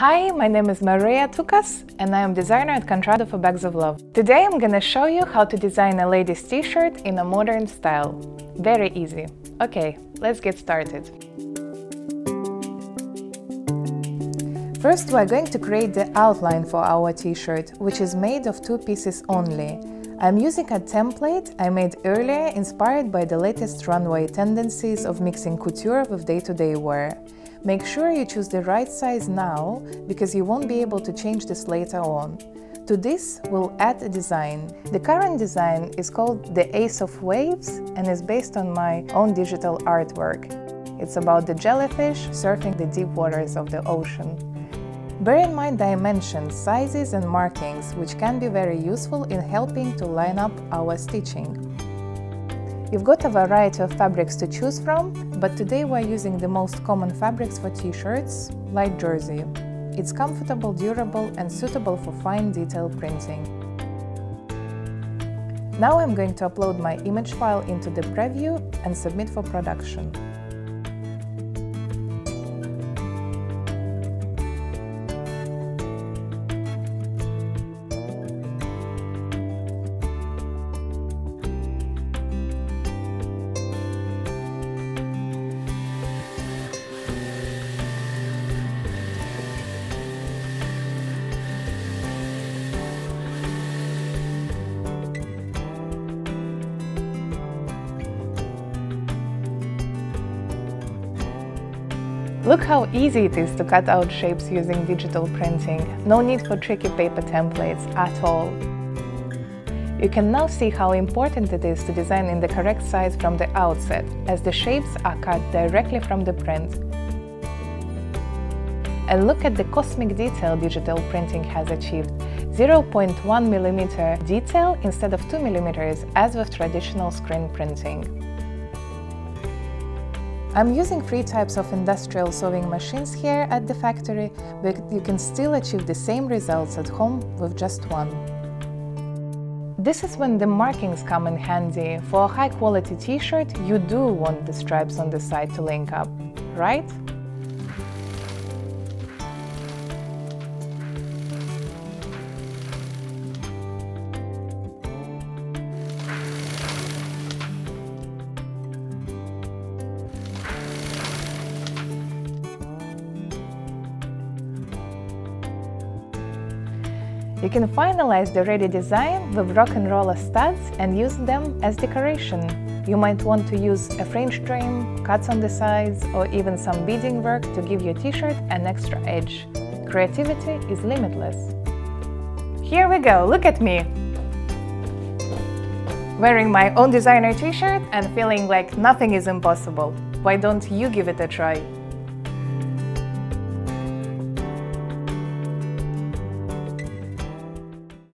Hi, my name is Maria Tukas and I am designer at Contrado for Bags of Love. Today I'm gonna show you how to design a ladies t-shirt in a modern style. Very easy. Okay, let's get started. First, we're going to create the outline for our t-shirt, which is made of 2 pieces only. I'm using a template I made earlier, inspired by the latest runway tendencies of mixing couture with day-to-day wear. Make sure you choose the right size now, because you won't be able to change this later on. To this, we'll add a design. The current design is called the Ace of Waves and is based on my own digital artwork. It's about the jellyfish surfing the deep waters of the ocean. Bear in mind dimensions, sizes and markings, which can be very useful in helping to line up our stitching. You've got a variety of fabrics to choose from, but today we're using the most common fabrics for t-shirts, like jersey. It's comfortable, durable and suitable for fine detail printing. Now I'm going to upload my image file into the preview and submit for production. Look how easy it is to cut out shapes using digital printing. No need for tricky paper templates at all. You can now see how important it is to design in the correct size from the outset, as the shapes are cut directly from the print. And look at the cosmic detail digital printing has achieved. 0.1 mm detail instead of 2 mm as with traditional screen printing. I'm using 3 types of industrial sewing machines here at the factory, but you can still achieve the same results at home with just one. This is when the markings come in handy. For a high-quality t-shirt, you do want the stripes on the side to link up, right? You can finalize the ready design with rock and roller studs and use them as decoration. You might want to use a fringe trim, cuts on the sides, or even some beading work to give your t-shirt an extra edge. Creativity is limitless. Here we go, look at me! Wearing my own designer t-shirt and feeling like nothing is impossible. Why don't you give it a try?